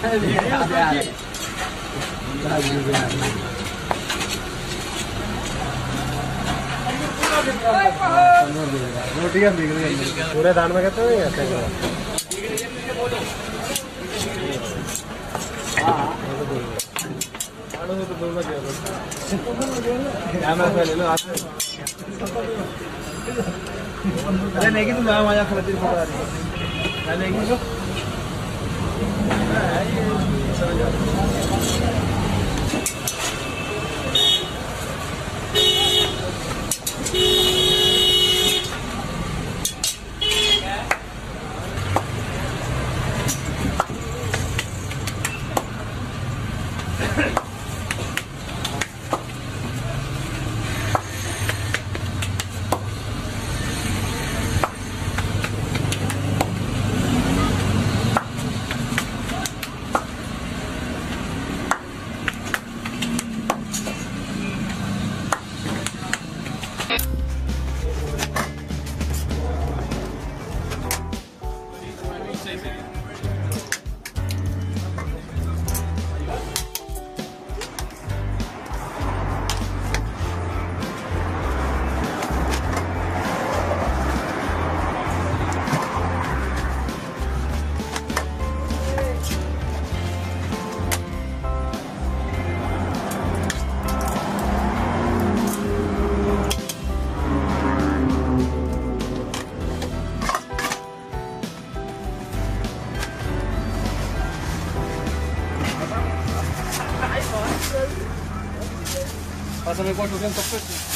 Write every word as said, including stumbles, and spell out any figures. रोटियां बिक रही हैं पूरे दान में कहते हैं ऐसे अरे नहीं तुम ना मजा खराब कर Pásame cuatro cientos pesos.